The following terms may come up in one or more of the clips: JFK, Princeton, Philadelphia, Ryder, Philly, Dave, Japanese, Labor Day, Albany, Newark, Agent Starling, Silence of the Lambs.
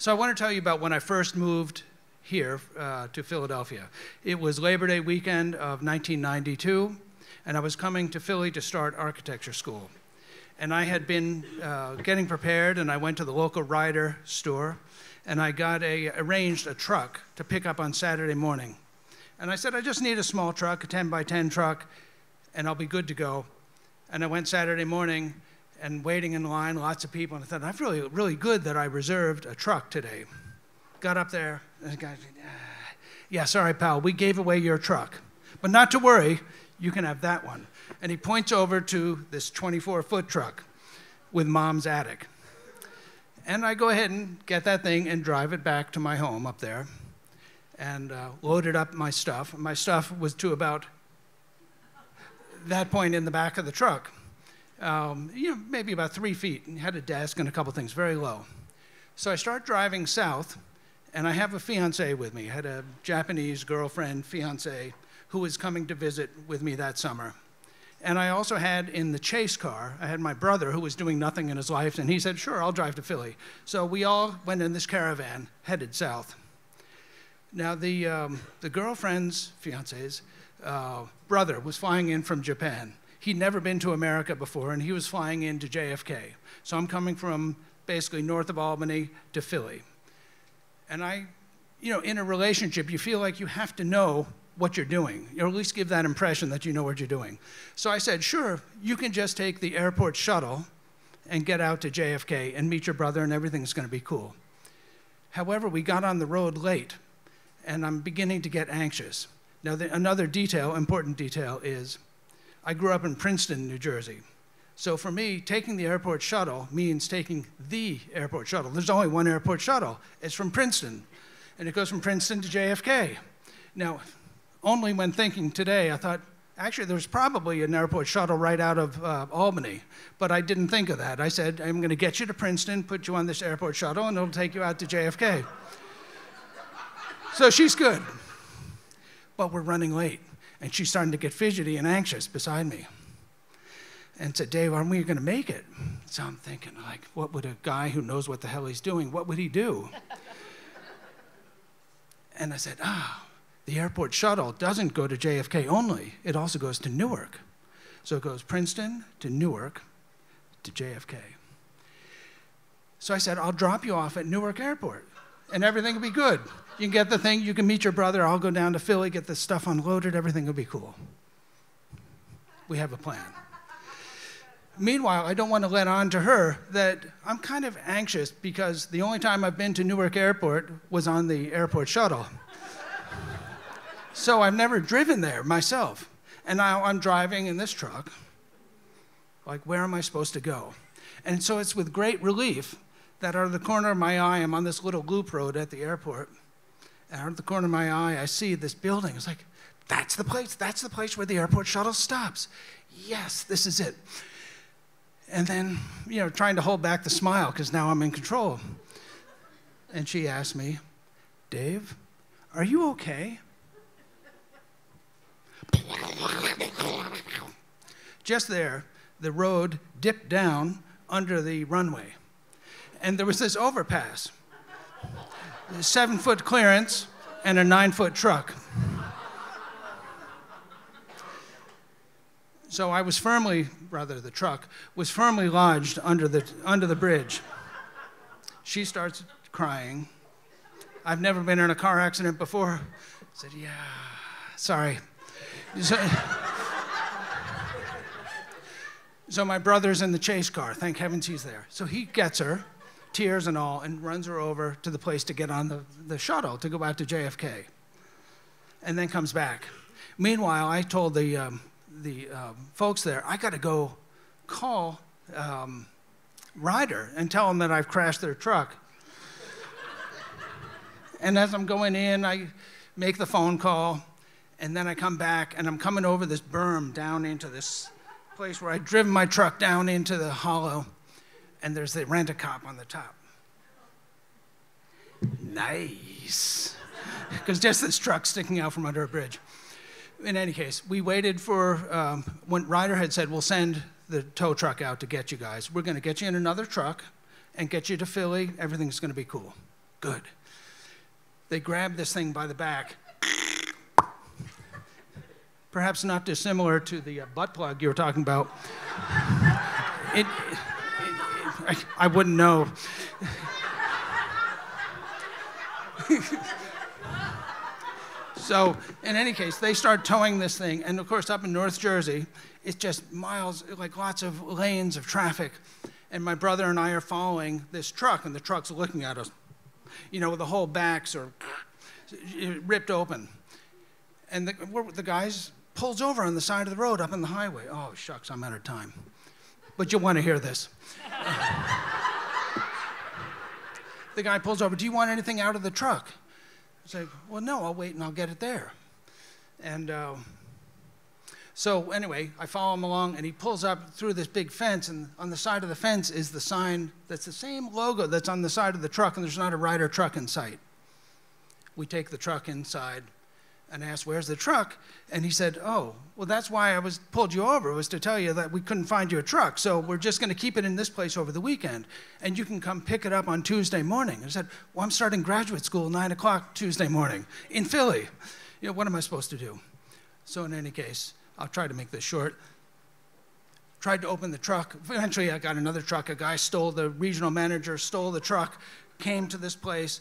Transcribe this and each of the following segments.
So I want to tell you about when I first moved here to Philadelphia. It was Labor Day weekend of 1992, and I was coming to Philly to start architecture school. And I had been getting prepared, and I went to the local Ryder store, and I got arranged a truck to pick up on Saturday morning. And I said, I just need a small truck, a 10 by 10 truck, and I'll be good to go. And I went Saturday morning and waiting in line, lots of people, and I thought, I feel really good that I reserved a truck today. Got up there, and the guy said, yeah, sorry, pal, we gave away your truck. But not to worry, you can have that one. And he points over to this 24-foot truck with Mom's attic. And I go ahead and get that thing and drive it back to my home up there and loaded up my stuff. My stuff was to about that point in the back of the truck, maybe about 3 feet, and had a desk and a couple things, very low. So I start driving south, and I have a fiancée with me. I had a Japanese girlfriend, fiancée, who was coming to visit with me that summer. And I also had in the chase car, I had my brother who was doing nothing in his life, and he said, sure, I'll drive to Philly. So we all went in this caravan, headed south. Now the girlfriend's fiance's brother was flying in from Japan. He'd never been to America before, and he was flying into JFK. So I'm coming from basically north of Albany to Philly. And I, in a relationship, you feel like you have to know what you're doing, or at least give that impression that you know what you're doing. So I said, sure, you can just take the airport shuttle and get out to JFK and meet your brother and everything's gonna be cool. However, we got on the road late and I'm beginning to get anxious. Now, another detail, important detail is, I grew up in Princeton, New Jersey. So for me, taking the airport shuttle means taking the airport shuttle. There's only one airport shuttle. It's from Princeton. And it goes from Princeton to JFK. Now, only when thinking today, I thought, actually, there's probably an airport shuttle right out of Albany, but I didn't think of that. I said, I'm gonna get you to Princeton, put you on this airport shuttle, and it'll take you out to JFK. So she's good, but we're running late, and she's starting to get fidgety and anxious beside me. And said, Dave, aren't we gonna make it? So I'm thinking, like, what would a guy who knows what the hell he's doing, what would he do? And I said, the airport shuttle doesn't go to JFK only, it also goes to Newark. So it goes Princeton to Newark to JFK. So I said, I'll drop you off at Newark Airport and everything will be good. You can get the thing, you can meet your brother, I'll go down to Philly, get the stuff unloaded, everything will be cool. We have a plan. Meanwhile, I don't want to let on to her that I'm kind of anxious because the only time I've been to Newark Airport was on the airport shuttle. So I've never driven there myself. And now I'm driving in this truck, like, where am I supposed to go? And so it's with great relief that out of the corner of my eye, I'm on this little loop road at the airport. And out of the corner of my eye, I see this building. It's like, that's the place where the airport shuttle stops. Yes, this is it. And then, trying to hold back the smile because now I'm in control. And she asked me, Dave, are you okay? Just there, the road dipped down under the runway. And there was this overpass, a 7-foot clearance and a 9-foot truck. So I was the truck was firmly lodged under the bridge. She starts crying. I've never been in a car accident before. I said, yeah, sorry. So my brother's in the chase car, thank heavens he's there. So he gets her, tears and all, and runs her over to the place to get on the shuttle to go out to JFK, and then comes back. Meanwhile, I told the folks there, I gotta go call Ryder and tell them that I've crashed their truck. And as I'm going in, I make the phone call, and then I come back, and I'm coming over this berm down into this place where I'd driven my truck down into the hollow, and there's the rent-a-cop on the top. Nice. Because just this truck sticking out from under a bridge. In any case, we waited for, when Ryder had said, we'll send the tow truck out to get you guys. We're gonna get you in another truck and get you to Philly. Everything's gonna be cool. Good. They grabbed this thing by the back. Perhaps not dissimilar to the butt plug you were talking about. I wouldn't know. So, in any case, they start towing this thing. And of course, up in North Jersey, it's just miles, like lots of lanes of traffic. And my brother and I are following this truck, and the truck's looking at us. You know, the whole backs are ripped open. And the guy pulls over on the side of the road up on the highway. Oh, shucks, I'm out of time. But you'll want to hear this. The guy pulls over, do you want anything out of the truck? I say, well, no, I'll wait and I'll get it there. And so anyway, I follow him along, and he pulls up through this big fence, and on the side of the fence is the sign that's the same logo that's on the side of the truck, and there's not a Ryder truck in sight. We take the truck inside and asked, where's the truck? And he said, oh, well, that's why I pulled you over, was to tell you that we couldn't find your truck, so we're just gonna keep it in this place over the weekend, and you can come pick it up on Tuesday morning. And I said, well, I'm starting graduate school 9 o'clock Tuesday morning in Philly. You know, what am I supposed to do? So in any case, I'll try to make this short. Tried to open the truck. Eventually, I got another truck. A guy stole the regional manager, stole the truck, came to this place.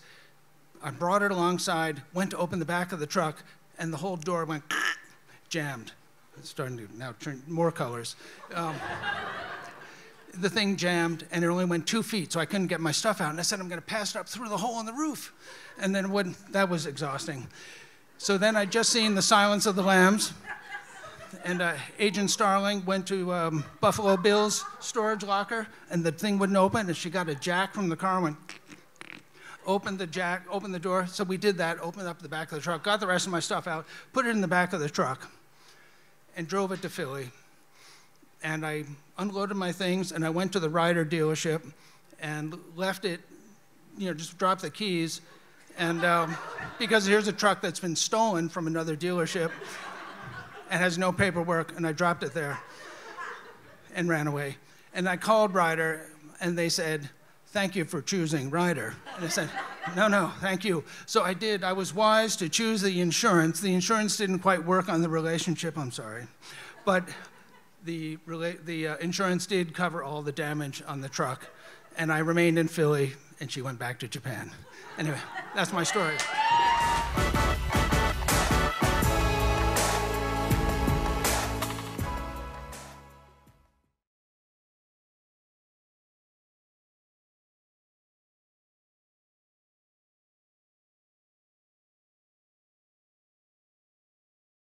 I brought it alongside, went to open the back of the truck, and the whole door went jammed. It's starting to now turn more colors. The thing jammed, and it only went 2 feet, so I couldn't get my stuff out. And I said, I'm gonna pass it up through the hole in the roof. And then that was exhausting. So then I'd just seen The Silence of the Lambs, and Agent Starling went to Buffalo Bill's storage locker, and the thing wouldn't open, and she got a jack from the car and went, opened the jack, opened the door. So we did that, opened up the back of the truck, got the rest of my stuff out, put it in the back of the truck, and drove it to Philly. And I unloaded my things, and I went to the Ryder dealership and left it, you know, just dropped the keys. And because here's a truck that's been stolen from another dealership and has no paperwork, and I dropped it there and ran away. And I called Ryder, and they said, thank you for choosing Ryder. And I said, no, thank you. So I did. I was wise to choose the insurance. The insurance didn't quite work on the relationship, I'm sorry. But the insurance did cover all the damage on the truck. And I remained in Philly, and she went back to Japan. Anyway, that's my story.